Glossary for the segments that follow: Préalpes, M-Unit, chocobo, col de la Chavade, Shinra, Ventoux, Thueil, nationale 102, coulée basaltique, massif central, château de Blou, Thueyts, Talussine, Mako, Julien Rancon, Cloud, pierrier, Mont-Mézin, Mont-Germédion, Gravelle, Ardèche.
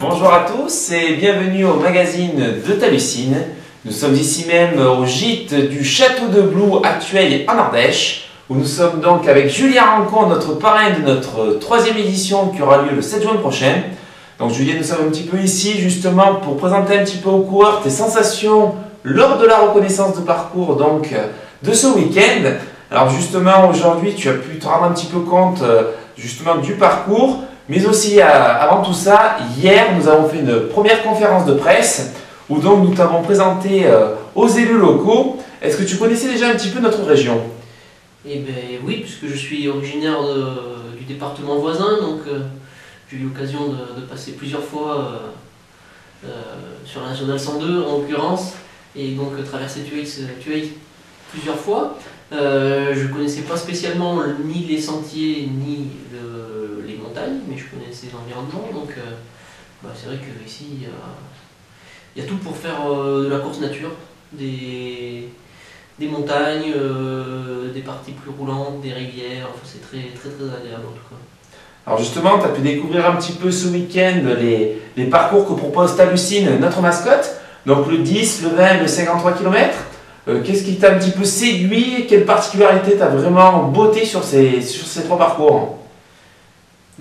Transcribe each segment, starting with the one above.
Bonjour à tous et bienvenue au magazine de Talussine. Nous sommes ici même au gîte du château de Blou à Thueil en Ardèche, où nous sommes donc avec Julien Rancon, notre parrain de notre 3e édition qui aura lieu le 7 juin prochain. Donc Julien, nous sommes un petit peu ici justement pour présenter un petit peu aux coureurs tes sensations lors de la reconnaissance de parcours donc de ce week-end. Alors justement aujourd'hui tu as pu te rendre un petit peu compte justement du parcours, mais aussi avant tout ça, hier nous avons fait une première conférence de presse où donc nous t'avons présenté aux élus locaux. Est-ce que tu connaissais déjà un petit peu notre région? Eh bien oui, puisque je suis originaire du département voisin, donc... J'ai eu l'occasion de passer plusieurs fois sur la nationale 102 en l'occurrence, et donc traverser Thueyts plusieurs fois. Je ne connaissais pas spécialement ni les sentiers ni les montagnes, mais je connaissais l'environnement, donc c'est vrai qu'ici il y a tout pour faire de la course nature, des montagnes, des parties plus roulantes, des rivières, enfin, c'est très agréable en tout cas. Alors justement, tu as pu découvrir un petit peu ce week-end les parcours que propose Talussine, notre mascotte. Donc le 10, le 20, le 53 km. Qu'est-ce qui t'a un petit peu séduit? Quelle particularité t'as vraiment beauté sur ces trois parcours?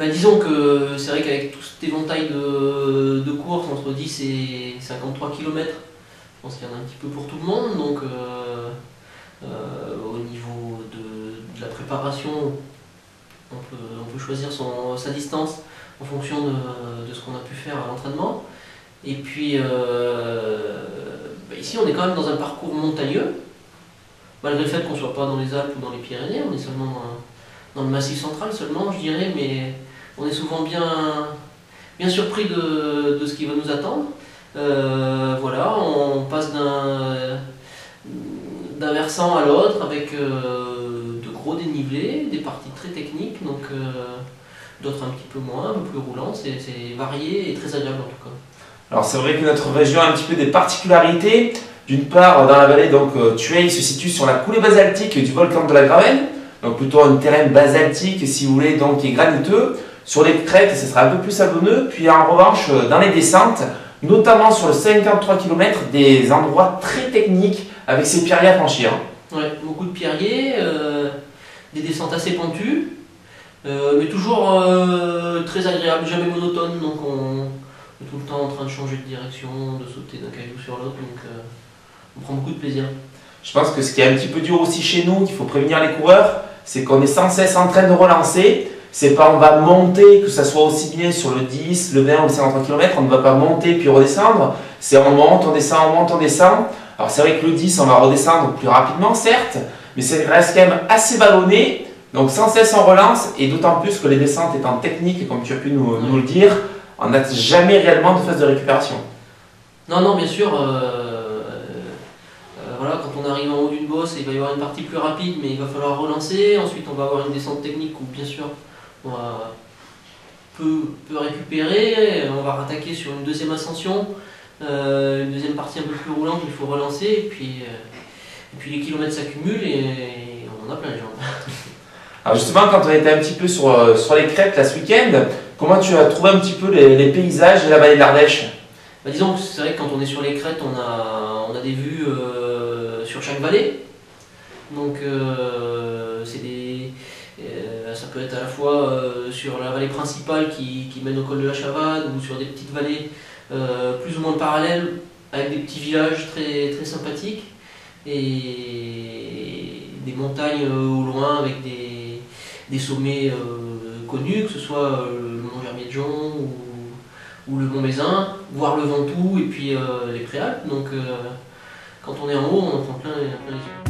Disons que c'est vrai qu'avec tout cet éventail de courses entre 10 et 53 km, je pense qu'il y en a un petit peu pour tout le monde. Donc au niveau de la préparation, on peut choisir sa distance en fonction de ce qu'on a pu faire à l'entraînement. Et puis ici on est quand même dans un parcours montagneux, malgré le fait qu'on ne soit pas dans les Alpes ou dans les Pyrénées, on est seulement dans le massif central seulement, je dirais, mais on est souvent bien surpris de ce qui va nous attendre. Voilà, on passe d'un versant à l'autre avec gros dénivelé, des parties très techniques, donc d'autres un petit peu moins, un peu plus roulants. C'est varié et très agréable en tout cas. Alors c'est vrai que notre région a un petit peu des particularités. D'une part, dans la vallée, donc Thueil se situe sur la coulée basaltique du volcan de la Gravelle, donc plutôt un terrain basaltique si vous voulez, donc qui est graniteux. Sur les crêtes, ce sera un peu plus sablonneux. Puis en revanche, dans les descentes, notamment sur le 53 km, des endroits très techniques avec ces pierriers à franchir. Ouais, beaucoup de pierriers. Des descentes assez pentues, mais toujours très agréables, jamais monotones, donc on est tout le temps en train de changer de direction, de sauter d'un caillou sur l'autre, donc on prend beaucoup de plaisir. Je pense que ce qui est un petit peu dur aussi chez nous, qu'il faut prévenir les coureurs, c'est qu'on est sans cesse en train de relancer. C'est pas on va monter, que ça soit aussi bien sur le 10, le 20 ou le 53 km, on ne va pas monter puis redescendre, c'est on monte, on descend, on monte, on descend. Alors c'est vrai que le 10, on va redescendre plus rapidement certes, mais ça reste quand même assez ballonné, donc sans cesse en relance, et d'autant plus que les descentes étant techniques, comme tu as pu nous le dire, on n'a jamais réellement de phase de récupération. Non, bien sûr, voilà, quand on arrive en haut d'une bosse, il va y avoir une partie plus rapide, mais il va falloir relancer, ensuite on va avoir une descente technique où bien sûr on va peu récupérer, on va rattaquer sur une deuxième ascension, une deuxième partie un peu plus roulante, il faut relancer, et puis les kilomètres s'accumulent et on en a plein les jambes. Alors justement, quand on était un petit peu sur les crêtes là ce week-end, comment tu as trouvé un petit peu les paysages de la vallée de l'Ardèche? Disons que c'est vrai que quand on est sur les crêtes, on a des vues sur chaque vallée. Donc ça peut être à la fois sur la vallée principale qui mène au col de la Chavade, ou sur des petites vallées plus ou moins parallèles, avec des petits villages très sympathiques. Et des montagnes au loin avec des sommets connus, que ce soit le Mont-Germédion ou le Mont-Mézin, voire le Ventoux et puis les Préalpes. Donc quand on est en haut, on en prend plein les yeux.